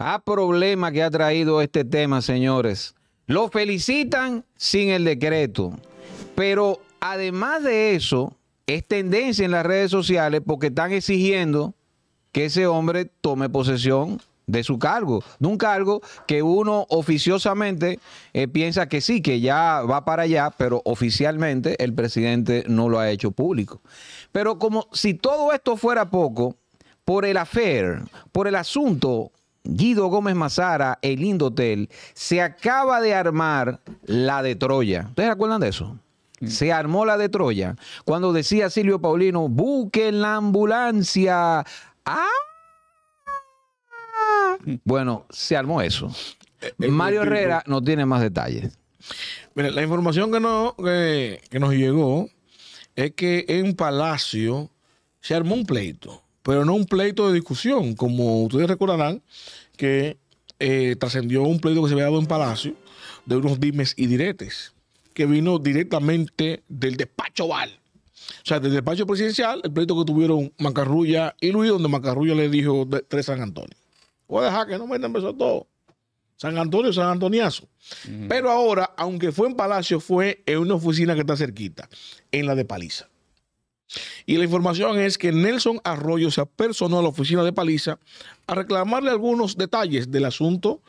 a problemas que ha traído este tema, señores. Lo felicitan sin el decreto, pero además de eso, es tendencia en las redes sociales porque están exigiendo que ese hombre tome posesión de su cargo, de un cargo que uno oficiosamente piensa que sí, que ya va para allá, pero oficialmente el presidente no lo ha hecho público. Pero como si todo esto fuera poco, por el affair, por el asunto Guido Gómez Mazara, el Indotel, se acaba de armar la de Troya. ¿Ustedes recuerdan de eso? Se armó la de Troya. Cuando decía Silvio Paulino, busquen la ambulancia. ¡Ah! Bueno, se armó eso. Mario Herrera no tiene más detalles. Mira, la información que nos llegó es que en Palacio se armó un pleito, pero no un pleito de discusión. Como ustedes recordarán, que trascendió un pleito que se había dado en Palacio de unos dimes y diretes, que vino directamente del despacho oval. O sea, del despacho presidencial, el pleito que tuvieron Macarrulla y Luis, donde Macarrulla le dijo tres San Antonio. Voy a dejar que no me empezó todo. San Antonio, San Antoniazo. Pero ahora, aunque fue en Palacio, fue en una oficina que está cerquita, en la de Paliza. Y la información es que Nelson Arroyo se apersonó a la oficina de Paliza a reclamarle algunos detalles del asunto,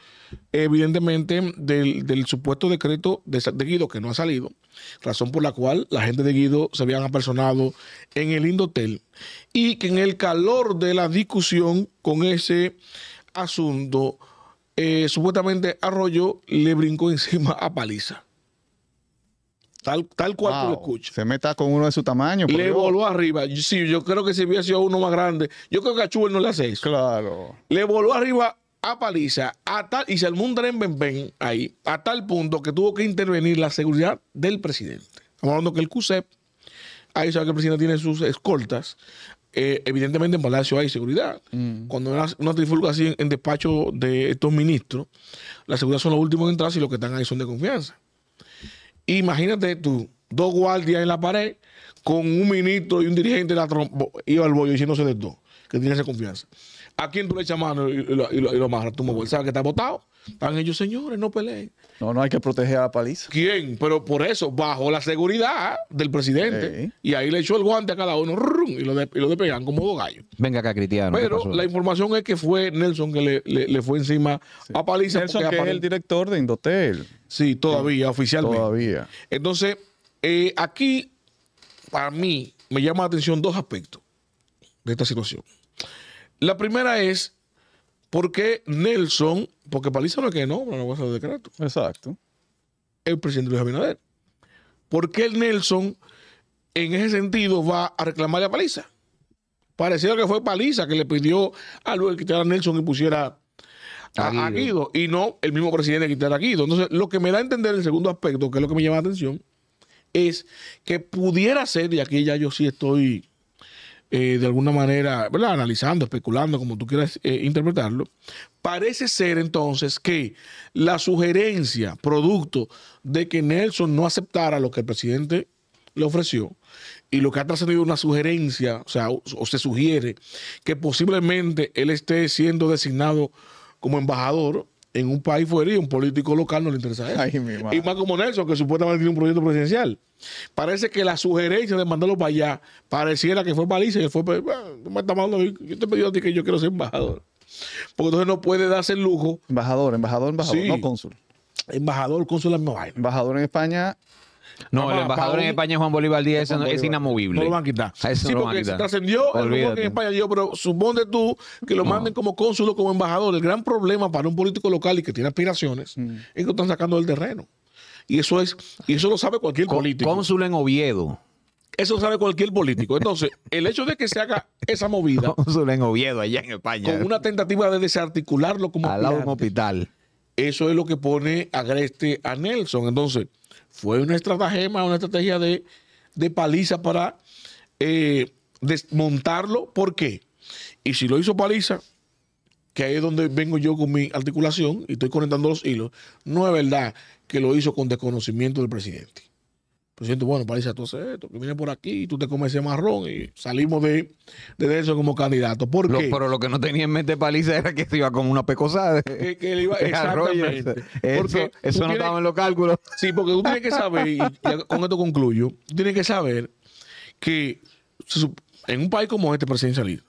evidentemente del supuesto decreto de Guido que no ha salido, razón por la cual la gente de Guido se habían apersonado en el Indotel, y que en el calor de la discusión con ese asunto, supuestamente Arroyo le brincó encima a Paliza. Tal cual, wow, tú lo escuchas. Se meta con uno de su tamaño. Le voló arriba. Sí, yo creo que si hubiera sido uno más grande, yo creo que a Chuel no le hace eso. Claro. Le voló arriba a Paliza y se armó un tren ben ahí, a tal punto que tuvo que intervenir la seguridad del presidente. Estamos hablando que el Cusep, ahí sabe que el presidente tiene sus escoltas. Evidentemente en Palacio hay seguridad. Cuando una trifulca así en despacho de estos ministros, la seguridad son los últimos en entrar y los que están ahí son de confianza. Imagínate tú, dos guardias en la pared con un ministro y un dirigente de la trompa, iba al bollo diciéndose de todo, que tiene esa confianza. ¿A quién tú le echas mano y lo amarras? Tú me sabes que está botado. Están ellos, señores, no peleen. No hay que proteger a la Paliza. ¿Quién? Pero por eso, bajo la seguridad del presidente. Sí. Y ahí le echó el guante a cada uno y lo despegan como dos gallos. Venga acá, Cristiano. Pero la información es que fue Nelson que le fue encima, sí, a Paliza. Nelson, que es el director de Indotel. Sí, todavía, sí, oficialmente. Todavía. Entonces, aquí, para mí, me llama la atención dos aspectos de esta situación. La primera es porque Nelson, porque Paliza no es que no va a hacer el decreto. Exacto. El presidente Luis Abinader. ¿Por qué Nelson en ese sentido va a reclamarle a Paliza? Parecido que fue Paliza que le pidió a Luis que quitara a Nelson y pusiera a Guido, y no el mismo presidente que quitara a Guido. Entonces, lo que me da a entender el segundo aspecto, que es lo que me llama la atención, es que pudiera ser, y aquí ya yo sí estoy... de alguna manera, ¿verdad?, analizando, especulando, como tú quieras interpretarlo, parece ser entonces que la sugerencia, producto de que Nelson no aceptara lo que el presidente le ofreció, y lo que ha trascendido una sugerencia, o sea, o se sugiere que posiblemente él esté siendo designado como embajador en un país fuera y un político local no le interesa eso. Ay, mi madre. Y más como Nelson, que supuestamente tiene un proyecto presidencial. Parece que la sugerencia de mandarlo para allá pareciera que fue Paliza y él fue, yo te pedí a ti que yo quiero ser embajador. Porque entonces no puede darse el lujo. Embajador, sí. No cónsul. Embajador, cónsul es mi vaina. Embajador en España. No, el embajador en España, Juan Bolívar Díaz, es inamovible. No lo van a quitar. Sí, porque se trascendió el rumor que en España dio, pero supone tú que lo manden como cónsul o como embajador. El gran problema para un político local y que tiene aspiraciones es que lo están sacando del terreno. Y eso lo sabe cualquier político. Cónsul en Oviedo. Eso lo sabe cualquier político. Entonces, el hecho de que se haga esa movida. Cónsul en Oviedo, allá en España. Con una tentativa de desarticularlo como al lado de un hospital. Eso es lo que pone agreste a Nelson. Entonces, fue una estrategia de Paliza para desmontarlo. ¿Por qué? Y si lo hizo Paliza, que ahí es donde vengo yo con mi articulación y estoy conectando los hilos, no es verdad que lo hizo con desconocimiento del presidente. Por cierto, bueno, Paliza, tú haces esto, que viene por aquí, tú te comes ese marrón y salimos de eso como candidato. ¿Por qué? Pero lo que no tenía en mente Paliza era que se iba como una pecosada. Que él iba, exactamente. Porque eso no estaba en los cálculos. Sí, porque tú tienes que saber, y con esto concluyo, tú tienes que saber que en un país como este presidencialista,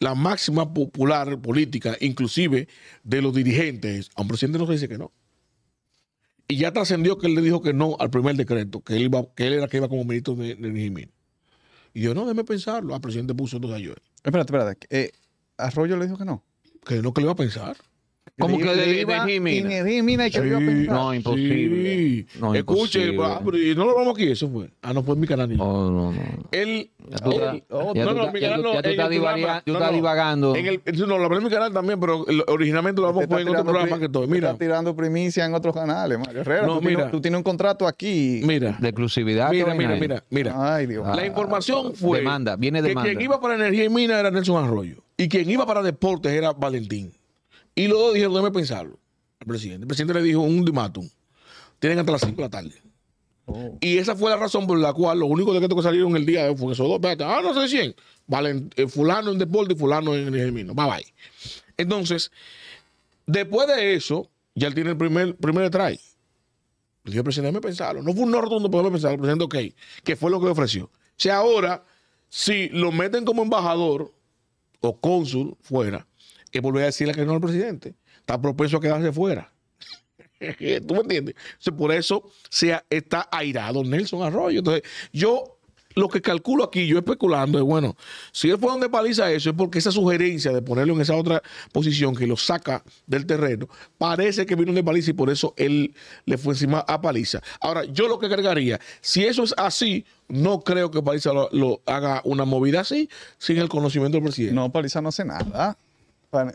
la máxima popular política, inclusive de los dirigentes, a un presidente no se dice que no. Y ya trascendió que él le dijo que no al primer decreto, que él era que iba como ministro de Energía. Y yo, no, déjeme pensarlo. Al presidente puso entonces ayer. Espérate. ¿Arroyo le dijo que no? Que no, que le iba a pensar. ¿Cómo que le iba a pensar? No, imposible. Escuche, no lo vamos aquí, eso fue. Ah, no fue mi canal. No. Él. No, mi canal no. Yo estaba divagando. No, lo hablé en mi canal también, pero originalmente lo vamos a poner en otro programa que todo. Mira. Está tirando primicia en otros canales, Mario Herrera. No, mira. Tú tienes un contrato aquí. Mira. De exclusividad. Mira. Ay, Dios. La información fue. Demanda, viene demanda. Que quien iba para energía y mina era Nelson Arroyo. Y quien iba para deportes era Valentín. Y los dos dijeron, déjame pensarlo, al presidente. El presidente le dijo un ultimátum. Tienen hasta las 5 de la tarde. Oh. Y esa fue la razón por la cual los únicos decretos que salieron el día de hoy fueron esos dos. No sé 100. Fulano en deporte y fulano en el gemino. Bye, bye. Entonces, después de eso, ya él tiene el primer try. Le dijo al presidente, déjame pensarlo. No fue un no rotundo, pero déjame pensarlo. El presidente, ok. ¿Qué fue lo que le ofreció? O sea, ahora, si lo meten como embajador o cónsul fuera, que volver a decirle que no al presidente. Está propenso a quedarse fuera. ¿Tú me entiendes? Entonces, por eso está airado Nelson Arroyo. Entonces, yo lo que calculo aquí, yo especulando, es bueno, si él fue donde Paliza eso, es porque esa sugerencia de ponerlo en esa otra posición que lo saca del terreno, parece que vino de Paliza y por eso él le fue encima a Paliza. Ahora, yo lo que agregaría, si eso es así, no creo que Paliza lo haga una movida así, sin el conocimiento del presidente. No, Paliza no hace nada.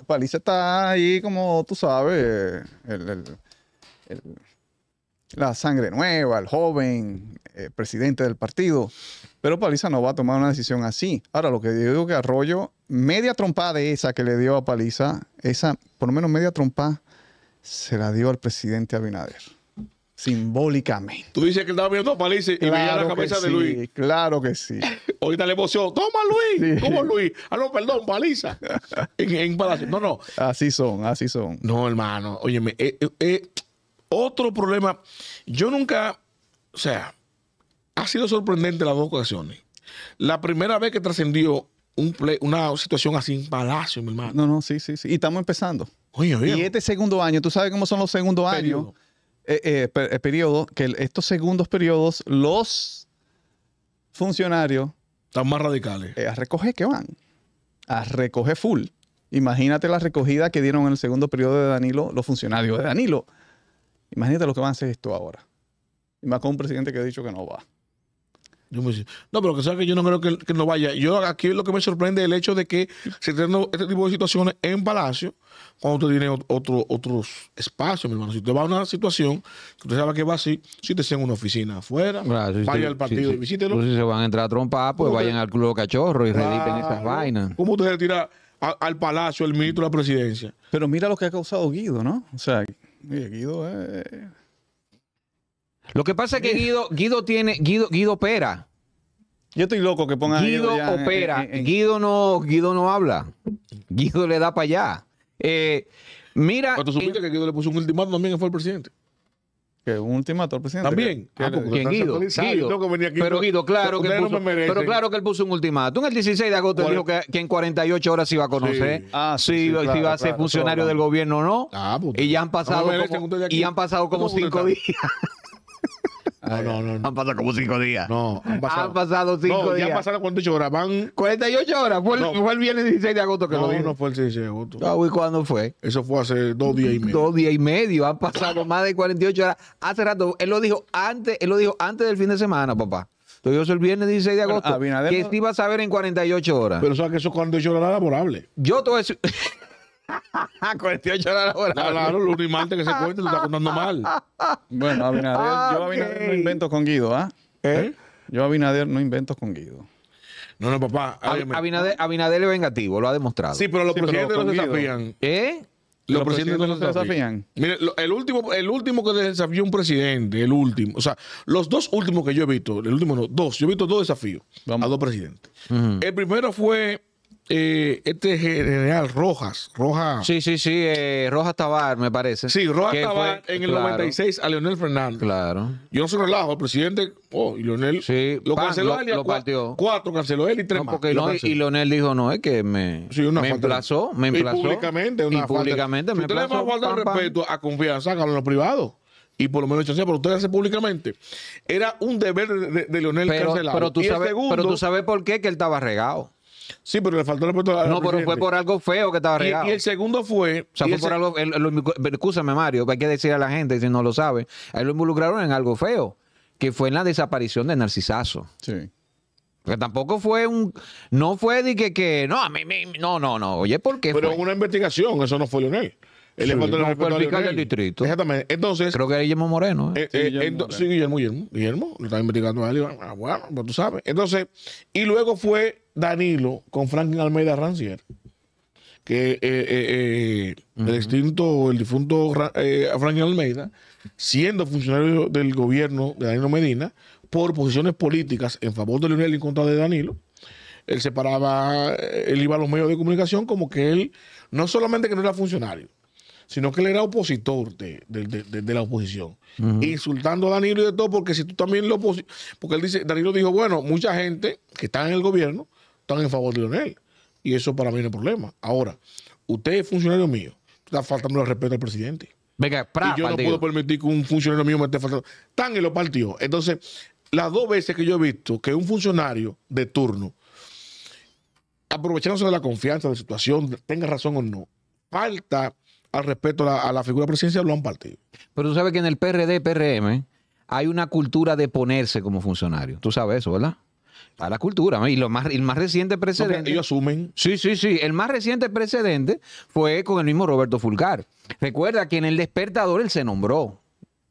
Paliza está ahí, como tú sabes, la sangre nueva, el joven presidente del partido. Pero Paliza no va a tomar una decisión así. Ahora, lo que yo digo que Arroyo, media trompada de esa que le dio a Paliza, esa, por lo menos media trompada, se la dio al presidente Abinader. Simbólicamente. Tú dices que estaba viendo a Paliza y veía la cabeza de Luis. Claro que sí. Ahorita le emocionó. Toma, Luis. Sí. ¿Cómo Luis? Ah, no, perdón, Paliza. en Palacio. No. Así son. No, hermano. Óyeme, otro problema. Yo nunca, o sea, ha sido sorprendente las dos ocasiones. La primera vez que trascendió una situación así en Palacio, mi hermano. No, sí. Y estamos empezando. Oye. Y este segundo año, tú sabes cómo son los segundos años. Periodo, que estos segundos periodos los funcionarios están más radicales. A recoger que van. A recoger full. Imagínate la recogida que dieron en el segundo periodo de Danilo, los funcionarios de Danilo. Imagínate lo que van a hacer esto ahora. Y más con un presidente que ha dicho que no va. No, pero que sabes que yo no creo que no vaya. Yo aquí lo que me sorprende es el hecho de que se tengan este tipo de situaciones en Palacio, cuando usted tiene otros espacios, mi hermano. Si usted va a una situación, usted sabe que va así, si usted está en una oficina afuera, claro, vaya al partido y visítelo. Pues si se van a entrar a trompar, pues vayan al Club Cachorro y rediten esas vainas. ¿Cómo usted se tira al Palacio, el ministro de la presidencia? Pero mira lo que ha causado Guido, ¿no? O sea, Guido es... Lo que ppasa es que Guido opera. Yo estoy loco que pongan Guido opera. Guido no habla. Guido le da para allá. Mira. ¿Tú supiste que Guido le puso un ultimátum también que fue el presidente? Que un ultimátum al presidente. También. ¿Quién? Guido, claro que puso, pero claro que él puso un ultimátum. El 16 de agosto dijo que en 48 horas se iba a conocer si iba a ser funcionario del gobierno o no. Y ya han pasado como 5 días. No. Han pasado como 5 días. No, han pasado 5 días. Ya han pasado 48 horas. Van 48 horas. Fue el viernes 16 de agosto que lo dijo. No, fue el 16 de agosto. ¿Y cuándo fue? Eso fue hace 2 días y medio. 2 días y medio. Han pasado más de 48 horas. Hace rato. Él lo dijo antes del fin de semana, papá. Lo dijo el viernes 16 de agosto. Abinader que iba a saber en 48 horas. Pero sabes que eso es 48 horas laborables. Yo todo eso... 48 horas laborales. Claro, lo unimante que se cuenta lo está contando mal. Bueno, Abinader, yo Abinader no invento con Guido, ¿ah? Yo Abinader no invento con Guido. No, papá. Abinader es vengativo, lo ha demostrado. Sí, pero los presidentes no se desafían. Los presidentes no se desafían. Mire, el último que desafió un presidente, el último, o sea, los dos últimos que yo he visto, el último no, dos, yo he visto dos desafíos a dos presidentes. El primero fue este general Rojas. Sí, Rojas Tabar, me parece. Sí, Rojas Tabar en el 96 a Leonel Fernández. Claro. Yo no soy relajo, el presidente, y Leonel lo canceló él, cuatro canceló él y tres más. Y Leonel dijo, no, es que me emplazó. Y públicamente, me emplazó. Usted le va a guardar respeto a confianza, hágalo en lo privado. Y por lo menos chancea, pero usted hace públicamente. Era un deber de Leonel cancelar. Pero tú sabes por qué, que él estaba regado. Sí, pero le faltó respeto a la... No, pero fue por algo feo que estaba regado. Y el segundo fue... O sea, fue por algo... Excúsame, Mario, hay que decir a la gente, si no lo sabe, a él lo involucraron en algo feo, que fue en la desaparición de Narcisazo. Sí. Porque tampoco fue un... No fue de que... No, a mí... No. Oye, ¿por qué? Pero fue una investigación, eso no fue Leonel. Él le faltó respeto al fiscal del distrito. Exactamente. Entonces... Creo que era Guillermo Moreno. Sí, Guillermo. Lo estaba investigando a él. Bueno, pues tú sabes. Entonces... Y luego fue... Danilo con Franklin Almeyda Rancier, que el difunto Franklin Almeyda, siendo funcionario del gobierno de Danilo Medina, por posiciones políticas en favor de Leonel y en contra de Danilo, él separaba, él iba a los medios de comunicación como que él, no solamente que no era funcionario, sino que él era opositor de la oposición. Insultando a Danilo y de todo, porque si tú también lo... Porque él dice, Danilo dijo, bueno, mucha gente que está en el gobierno están en favor de Leonel. Y eso para mí no es problema. Ahora, usted es funcionario mío, está faltando el respeto al presidente. Venga, y yo no puedo permitir que un funcionario mío me esté faltando. Están en los partidos. Entonces, las dos veces que yo he visto que un funcionario de turno, aprovechándose de la confianza, de la situación, tenga razón o no, falta al respeto a la figura presidencial, lo han partido. Pero tú sabes que en el PRD, PRM, hay una cultura de ponerse como funcionario. Tú sabes eso, ¿verdad? Está la cultura. Y el más reciente precedente... No, ellos asumen. Sí. El más reciente precedente fue con el mismo Roberto Fulcar. Recuerda que en El Despertador él se nombró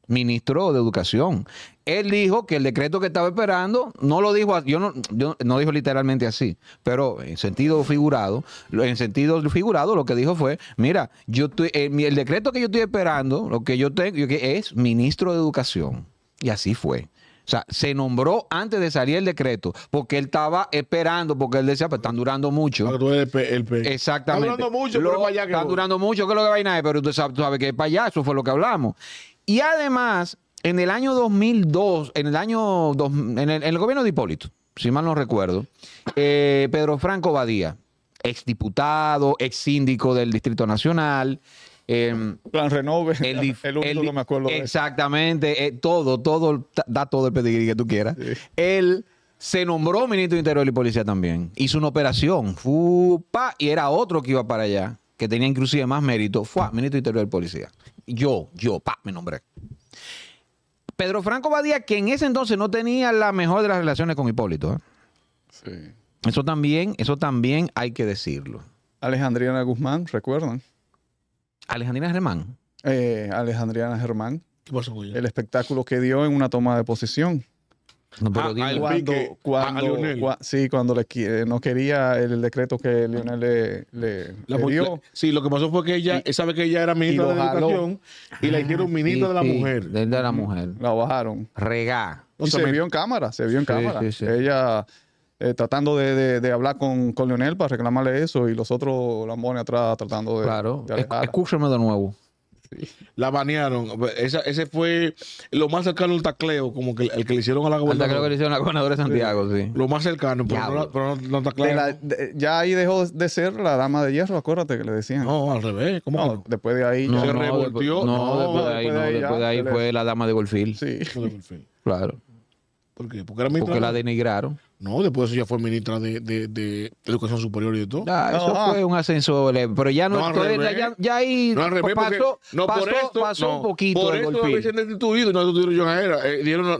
ministro de Educación. Él dijo que el decreto que estaba esperando, no lo dijo, yo no dijo literalmente así, pero en sentido figurado lo que dijo fue, mira, el decreto que yo estoy esperando, lo que yo tengo, que es ministro de Educación. Y así fue. O sea, se nombró antes de salir el decreto, porque él estaba esperando, porque él decía, pues están durando mucho. Exactamente. Están durando mucho, pero para allá que están durando mucho, que lo que vaina es, pero usted sabe que es para allá, eso fue lo que hablamos. Y además, en el año 2002, en el gobierno de Hipólito, si mal no recuerdo, Pedro Franco Badía, exdiputado, ex síndico del Distrito Nacional. Plan Renove, el único me acuerdo. Exactamente, todo, da todo el pedigrí que tú quieras. Sí. Él se nombró ministro de Interior y Policía también. Hizo una operación, y era otro que iba para allá, que tenía inclusive más mérito, ministro de Interior y Policía. Yo me nombré. Pedro Franco Badía, que en ese entonces no tenía la mejor de las relaciones con Hipólito. Sí. Eso también hay que decirlo. Alejandrina Guzmán, ¿recuerdan? Alejandrina Germán. Alejandrina Germán. ¿Qué pasó con ella? El espectáculo que dio en una toma de posición. No, pero cuando no quería el decreto que Leonel le dio. Sí, lo que pasó fue que ella sabe que ella era ministra de Educación y la hicieron ministra de la mujer. La bajaron. Regá. No, se vio en cámara, se vio en cámara. Sí. Ella tratando de hablar con Leonel para reclamarle eso y los otros lambones atrás tratando de... Claro, escúchame de nuevo. Sí. La banearon. Ese fue lo más cercano al tacleo, como que el que le hicieron a la gobernadora. El tacleo que le hicieron a la gobernadora de Santiago, sí. Lo más cercano, pero no tacleo. Ya ahí dejó de ser la dama de hierro, acuérdate que le decían. No, al revés. ¿Cómo? No, después de ahí se revolvió. Después de ahí fue la dama de Golfil. Sí. Claro. ¿Por qué? Porque la denigraron. No, después eso ya fue ministra de Educación Superior y de todo. Eso fue un ascenso, pero ya no. Ya ahí pasó un poquito. Por eso lo habían destituido y no destituyeron yo a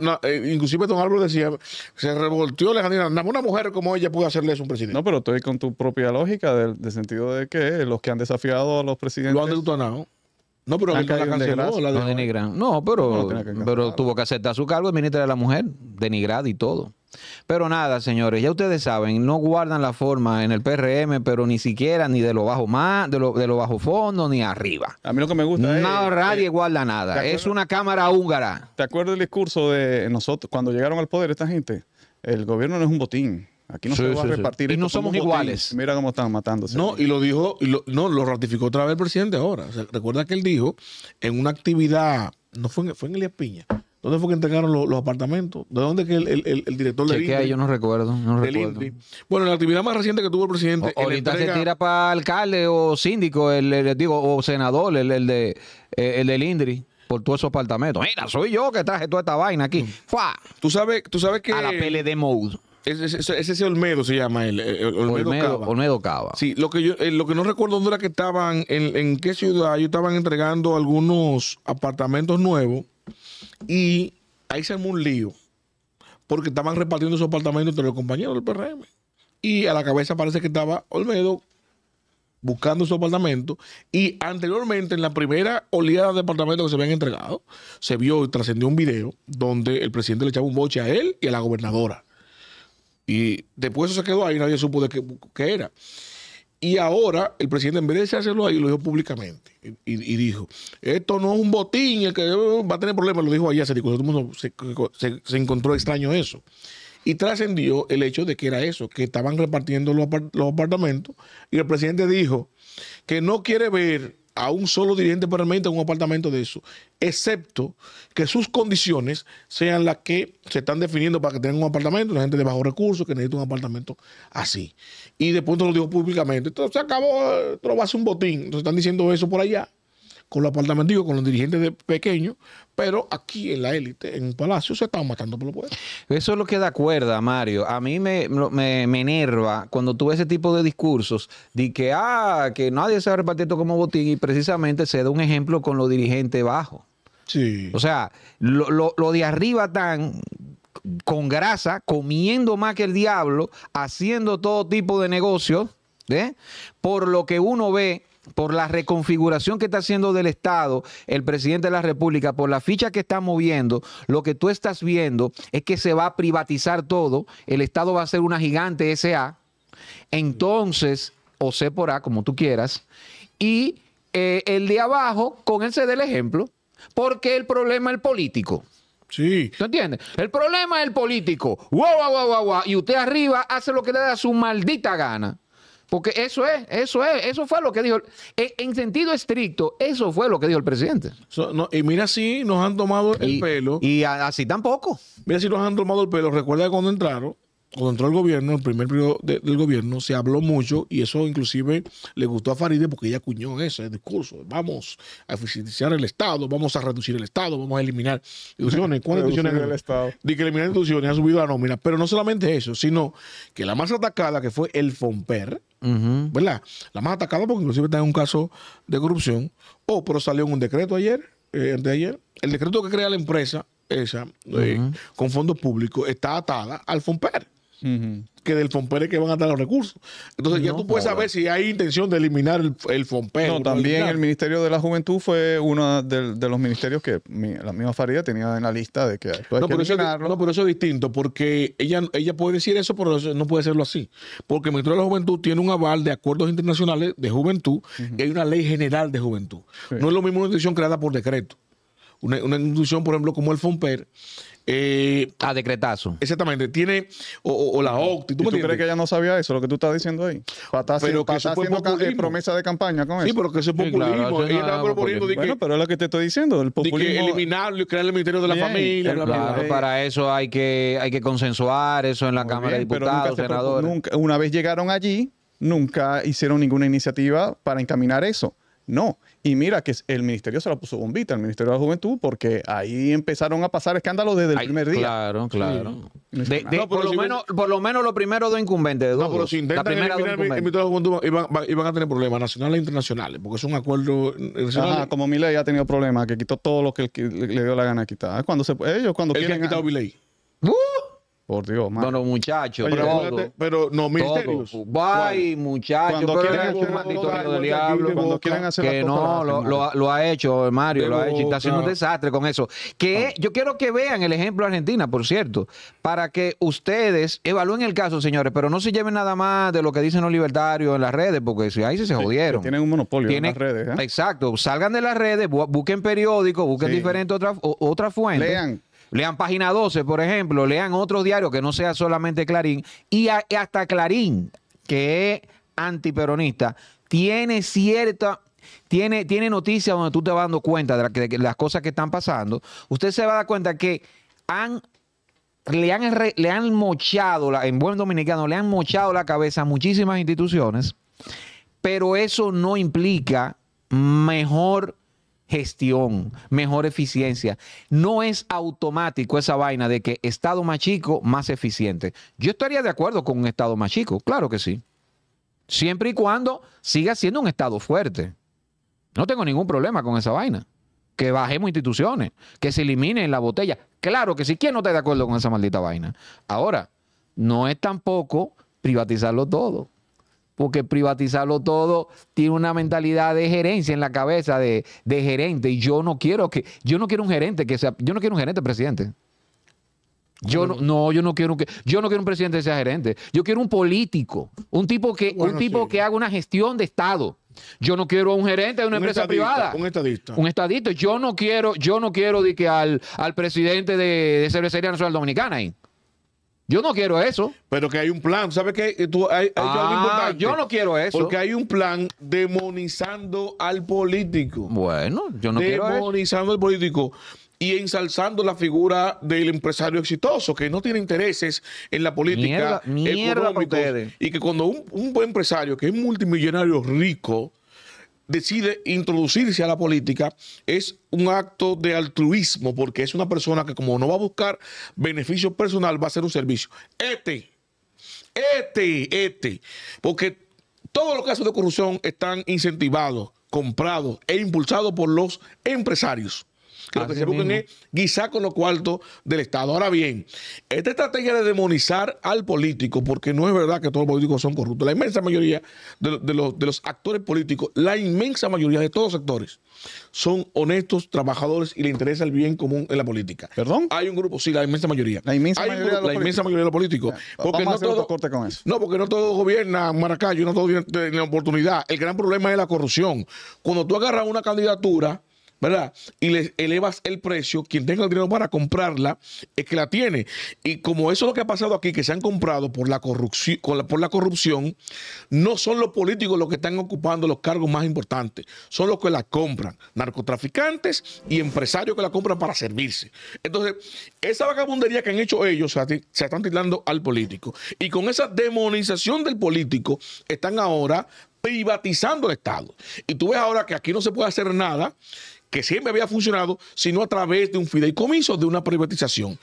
ella. Inclusive don Álvaro decía, se revolteó Alejandrina. Una mujer como ella pudo hacerle eso a un presidente. No, pero estoy con tu propia lógica, del sentido de que los que han desafiado a los presidentes lo han detutanado. No, pero la denigran. No, pero tuvo que aceptar su cargo de ministra de la Mujer, denigrada y todo. Pero nada, señores, ya ustedes saben, no guardan la forma en el PRM, pero ni siquiera ni de lo bajo más, de lo bajo fondo, ni arriba. A mí lo que me gusta no, nadie guarda nada. Es una cámara húngara. ¿Te acuerdas del discurso de nosotros cuando llegaron al poder esta gente? El gobierno no es un botín. Aquí no se va a repartir. Y no somos iguales. Mira cómo están matándose. No, y lo dijo, lo ratificó otra vez el presidente ahora. O sea, recuerda que él dijo en una actividad, no fue en, fue en Elías Piña. ¿Dónde fue que entregaron los apartamentos? ¿De dónde que el director del INDRI? Yo no recuerdo. No recuerdo. Bueno, la actividad más reciente que tuvo el presidente... ahorita entrega... se tira para alcalde o síndico, o senador, el del INDRI, por todos esos apartamentos. Mira, soy yo que traje toda esta vaina aquí. ¡Fua! Tú sabes que... A la PLD mode. Ese Olmedo se llama él. Olmedo Cava. Sí, lo que no recuerdo dónde era que estaban, en qué ciudad, ellos estaban entregando algunos apartamentos nuevos. Y ahí se armó un lío porque estaban repartiendo esos apartamentos entre los compañeros del PRM. Y a la cabeza parece que estaba Olmedo buscando su apartamento. Y anteriormente, en la primera oleada de apartamentos que se habían entregado, se vio y trascendió un video donde el presidente le echaba un boche a él y a la gobernadora. Y después eso se quedó ahí, nadie supo de qué era. Y ahora el presidente, en vez de echárselo ahí, lo dijo públicamente. Y dijo, esto no es un botín, el que va a tener problemas. Lo dijo allá, se encontró extraño eso. Y trascendió el hecho de que era eso, que estaban repartiendo los apartamentos. Y el presidente dijo que no quiere ver a un solo dirigente permanente en un apartamento de eso, excepto que sus condiciones sean las que se están definiendo para que tengan un apartamento, la gente de bajos recursos que necesita un apartamento así. Y después lo digo públicamente, entonces se acabó, esto va a ser un botín. Entonces están diciendo eso por allá, con los apartamentos, con los dirigentes pequeños, pero aquí en la élite, en un palacio, se están matando por lo poder. Eso es lo que da cuerda, Mario. A mí me enerva cuando tú ves ese tipo de discursos de que, que nadie se va a repartir esto como botín, y precisamente se da un ejemplo con los dirigentes bajos. Sí. O sea, lo de arriba tan... con grasa, comiendo más que el diablo, haciendo todo tipo de negocios, ¿eh? Por lo que uno ve... por la reconfiguración que está haciendo del Estado el presidente de la República, por la ficha que está moviendo, lo que tú estás viendo es que se va a privatizar todo, el Estado va a ser una gigante S.A., entonces, o C por A, como tú quieras, y el de abajo, con él se da el ejemplo, porque el problema es el político. Sí. ¿Tú entiendes? El problema es el político. ¡Guau, guau, guau, guau! Y usted arriba hace lo que le da su maldita gana. Porque eso fue lo que dijo, en sentido estricto, eso fue lo que dijo el presidente. Y mira si nos han tomado el pelo. Y así tampoco. Mira si nos han tomado el pelo. Recuerda que cuando entró el gobierno, el primer periodo del gobierno, se habló mucho, y eso inclusive le gustó a Farideh porque ella acuñó ese discurso. Vamos a eficientizar el Estado, vamos a reducir el Estado, vamos a eliminar instituciones. ¿Cuántas instituciones? El Estado. De que eliminar instituciones ha subido la nómina. Pero no solamente eso, sino que la más atacada, que fue el Fomper, ¿verdad? La más atacada porque inclusive está en un caso de corrupción. Pero salió en un decreto ayer, anteayer, el decreto que crea la empresa esa, con fondos públicos, está atada al Fomper. Que del Fomper es que van a dar los recursos. Entonces ya tú puedes saber si hay intención de eliminar el Fomper. No, también el Ministerio de la Juventud fue uno de los ministerios que la misma Farideh tenía en la lista de que pero eso es distinto, porque ella puede decir eso, pero eso no puede serlo así, porque el Ministerio de la Juventud tiene un aval de acuerdos internacionales de juventud, y hay una ley general de juventud. No es lo mismo una institución creada por decreto. Una institución, por ejemplo, como el Fomper, a decretazo. Exactamente. Tiene o la OCTI. ¿Tú crees que ella no sabía eso, lo que tú estás diciendo ahí? Pero que eso fue promesa de campaña con eso. Sí, pero que eso es populismo. Ella estaba proponiendo. Bueno, pero es lo que te estoy diciendo. El populismo. Eliminarlo, crear el Ministerio de la Familia. Claro, para eso hay que consensuar eso en la Cámara de Diputados, senadores. Una vez llegaron allí, nunca hicieron ninguna iniciativa para encaminar eso. No. Y mira que el ministerio se la puso bombita, el Ministerio de la Juventud, porque ahí empezaron a pasar escándalos desde el primer día. Claro. Por lo menos los primeros dos incumbentes. Pero si intentan eliminar el Ministerio de la Juventud, iban a tener problemas nacionales e internacionales, porque es un acuerdo... como Milei ha tenido problemas, que quitó todo lo que le dio la gana de quitar. Ellos cuando quieren... ¿El que ha quitado Milei? Por Dios, mano. Bueno, muchachos. Pero no misterios. Bye, muchachos. Cuando quieran hacer que no, lo ha hecho Mario, pero, lo ha hecho. Está haciendo un desastre con eso. Que yo quiero que vean el ejemplo de Argentina, por cierto, para que ustedes evalúen el caso, señores, pero no se lleven nada más de lo que dicen los libertarios en las redes, porque ahí sí se jodieron. Tienen un monopolio en las redes. Exacto. Salgan de las redes, busquen periódicos, busquen diferentes otras fuentes. Lean Página 12, por ejemplo, lean otros diarios que no sea solamente Clarín. Y hasta Clarín, que es antiperonista, tiene cierta... Tiene noticias donde tú te vas dando cuenta de las cosas que están pasando. Usted se va a dar cuenta que le han mochado, en buen dominicano, le han mochado la cabeza a muchísimas instituciones, pero eso no implica mejor gestión, mejor eficiencia. No es automático esa vaina de que Estado más chico, más eficiente. Yo estaría de acuerdo con un Estado más chico, claro que sí. Siempre y cuando siga siendo un Estado fuerte. No tengo ningún problema con esa vaina. Que bajemos instituciones, que se eliminen la botella. Claro que sí. ¿Quién no está de acuerdo con esa maldita vaina? Ahora, no es tampoco privatizarlo todo. Porque privatizarlo todo tiene una mentalidad de gerencia en la cabeza de gerente. Y yo no quiero un gerente que sea, yo no quiero un gerente presidente. Yo no quiero un presidente que sea gerente. Yo quiero un político, un tipo que haga una gestión de Estado. Yo no quiero un gerente de una empresa privada. Un estadista. Un estadista. Yo no quiero de que al presidente de Cervecería Nacional Dominicana ahí. Yo no quiero eso. Pero que hay un plan. ¿Sabes qué? Hay algo importante. Yo no quiero eso. Porque hay un plan demonizando al político. Bueno, yo no quiero eso. Demonizando al político y ensalzando la figura del empresario exitoso que no tiene intereses en la política económica. Y que cuando un buen empresario que es multimillonario rico decide introducirse a la política, es un acto de altruismo, porque es una persona que como no va a buscar beneficio personal, va a hacer un servicio. Porque todos los casos de corrupción están incentivados, comprados e impulsados por los empresarios. Que lo que se buscan es guisar con los cuartos del Estado. Ahora bien, esta estrategia de demonizar al político, porque no es verdad que todos los políticos son corruptos, la inmensa mayoría de los actores políticos, la inmensa mayoría de todos los sectores, son honestos, trabajadores y le interesa el bien común en la política. ¿Perdón? Hay un grupo, sí, la inmensa mayoría. La inmensa mayoría de los políticos. Porque no todos corte con eso. No, porque no todos gobiernan Maracayo, no todos tienen la oportunidad. El gran problema es la corrupción. Cuando tú agarras una candidatura, ¿verdad? Y le elevas el precio, quien tenga el dinero para comprarla es que la tiene. Y como eso es lo que ha pasado aquí, que se han comprado por la corrupción, no son los políticos los que están ocupando los cargos más importantes, son los que la compran, narcotraficantes y empresarios que la compran para servirse. Entonces, esa vagabundería que han hecho ellos se están tildando al político. Y con esa demonización del político están ahora privatizando el Estado. Y tú ves ahora que aquí no se puede hacer nada que siempre había funcionado, sino a través de un fideicomiso, de una privatización.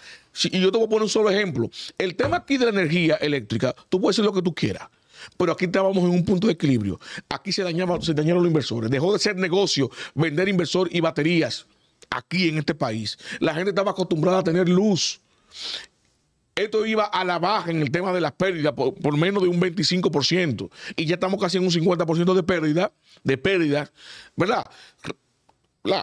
Y yo te voy a poner un solo ejemplo. El tema aquí de la energía eléctrica, tú puedes hacer lo que tú quieras, pero aquí estábamos en un punto de equilibrio. Aquí se dañaron los inversores. Dejó de ser negocio vender inversor y baterías aquí en este país. La gente estaba acostumbrada a tener luz. Esto iba a la baja en el tema de las pérdidas por menos de un 25%. Y ya estamos casi en un 50% de pérdidas, ¿verdad?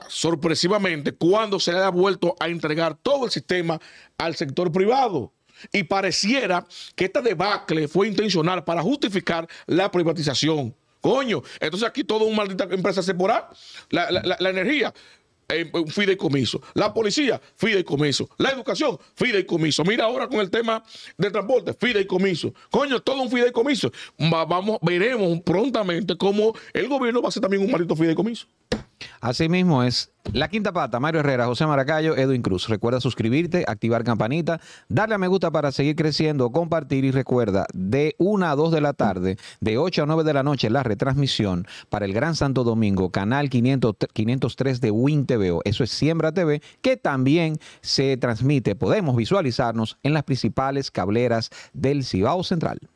Sorpresivamente, cuando se le ha vuelto a entregar todo el sistema al sector privado. Y pareciera que esta debacle fue intencional para justificar la privatización. Coño, entonces aquí toda una maldita empresa se por la energía. Fideicomiso. La policía, fideicomiso. La educación, fideicomiso. Mira ahora con el tema del transporte, fideicomiso. Coño, todo un fideicomiso. Veremos prontamente cómo el gobierno va a hacer también un maldito fideicomiso. Así mismo es. La Quinta Pata, Mario Herrera, José Maracayo, Edwin Cruz. Recuerda suscribirte, activar campanita, darle a me gusta para seguir creciendo, compartir y recuerda, de 1 a 2 de la tarde, de 8 a 9 de la noche, la retransmisión para el Gran Santo Domingo, canal 503 de Win TVO. Eso es Siembra TV, que también se transmite. Podemos visualizarnos en las principales cableras del Cibao Central.